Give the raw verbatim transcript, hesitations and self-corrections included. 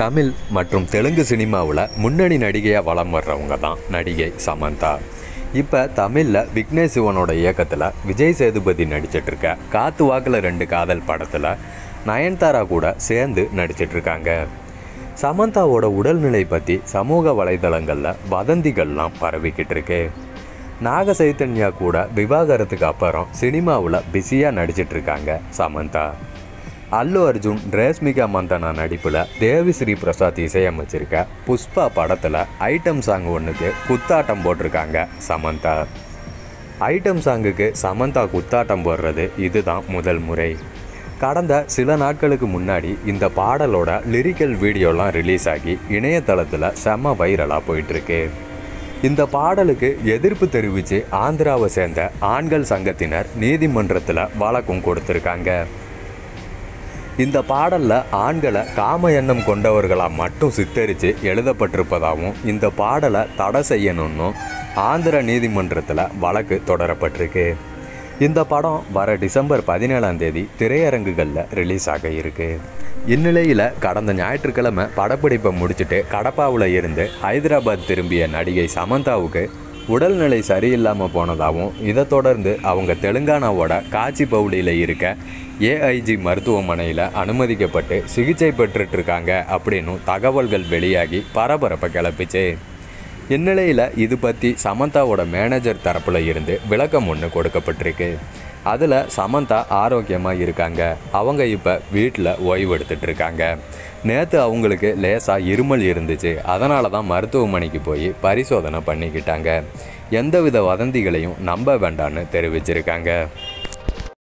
தமிழ் மற்றும் தெலுங்கு சினிமாவில் முன்னணி நடிகையாக வளம் வர்றவங்க தான் நடிகை சமந்தா. இப்போ தமிழில் விக்னேஷ் சிவனோட இயக்கத்தில் விஜய் சேதுபதி நடிச்சிட்ருக்க காத்து வாக்கில் ரெண்டு காதல் படத்தில் நயன்தாரா கூட சேர்ந்து நடிச்சிட்ருக்காங்க. சமந்தாவோட உடல்நிலை பற்றி சமூக வலைதளங்களில் வதந்திகள்லாம் பரவிக்கிட்டு இருக்கு. நாக சைத்தன்யா கூட விவாகரத்துக்கு அப்புறம் சினிமாவில் பிஸியாக நடிச்சிட்ருக்காங்க சமந்தா. அல்லு அர்ஜுன் ரேஷ்மிகா மந்தனா நடிப்பில் தேவி ஸ்ரீ பிரசாத் இசையமைச்சிருக்க புஷ்பா படத்தில் ஐட்டம் சாங் ஒன்றுக்கு குத்தாட்டம் போட்டிருக்காங்க சமந்தா. ஐட்டம் சாங்குக்கு சமந்தா குத்தாட்டம் போடுறது இதுதான் முதல் முறை. கடந்த சில நாட்களுக்கு முன்னாடி இந்த பாடலோட லிரிக்கல் வீடியோலாம் ரிலீஸ் ஆகி இணையதளத்தில் செம வைரலாக போயிட்டுருக்கு. இந்த பாடலுக்கு எதிர்ப்பு தெரிவித்து ஆந்திராவை சேர்ந்த ஆண்கள் சங்கத்தினர் நீதிமன்றத்தில் வழக்கம் கொடுத்துருக்காங்க. இந்த பாடலில் ஆண்களை காம எண்ணம் கொண்டவர்களாக மட்டும் சித்தரித்து எழுதப்பட்டிருப்பதாகவும் இந்த பாடலை தடை செய்யணும்னு ஆந்திர நீதிமன்றத்தில் வழக்கு தொடரப்பட்டிருக்கு. இந்த படம் வர டிசம்பர் பதினேழாம் தேதி திரையரங்குகளில் ரிலீஸ் ஆக இருக்குது. இந்நிலையில் கடந்த ஞாயிற்றுக்கிழமை படப்பிடிப்பை முடிச்சுட்டு கடப்பாவில் இருந்து ஹைதராபாத் திரும்பிய நடிகை சமந்தாவுக்கு உடல்நிலை சரியில்லாமல் போனதாகவும் இதை தொடர்ந்து அவங்க தெலுங்கானாவோட காச்சிபவுளியில் இருக்க ஏஐஜி மருத்துவமனையில் அனுமதிக்கப்பட்டு சிகிச்சை பெற்றுட்ருக்காங்க அப்படின்னு தகவல்கள் வெளியாகி பரபரப்பை கிளப்பிச்சு. இந்நிலையில் இது பற்றி சமந்தாவோட மேனேஜர் தரப்பில் இருந்து விளக்கம் ஒன்று கொடுக்கப்பட்டிருக்கு. அதில் சமந்தா ஆரோக்கியமாக இருக்காங்க. அவங்க இப்போ வீட்டில் ஓய்வு எடுத்துகிட்ருக்காங்க. நேற்று அவங்களுக்கு லேசாக இருமல் இருந்துச்சு. அதனால தான் மருத்துவமனைக்கு போய் பரிசோதனை பண்ணிக்கிட்டாங்க. எந்தவித வதந்திகளையும் நம்ப வேண்டான்னு தெரிவிச்சிருக்காங்க.